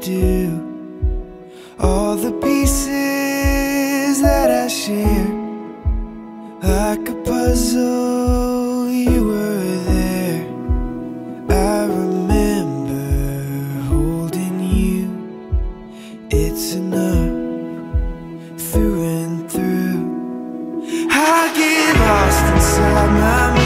do. All the pieces that I share, like a puzzle, you were there. I remember holding you. It's enough, through and through. I get lost inside my mind.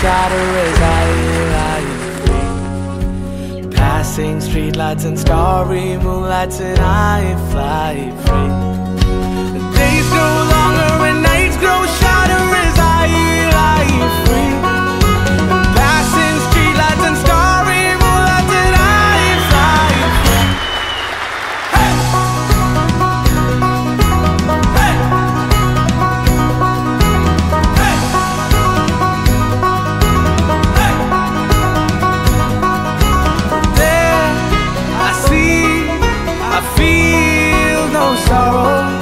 Shatter as I flee, passing streetlights and starry moonlights, and I fly free. The days grow longer and nights grow shorter as I fly free. Passing streetlights and starry moonlights, and I fly free. Hey! Sorrow.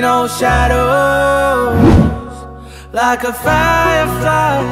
casting on shadows like a firefly.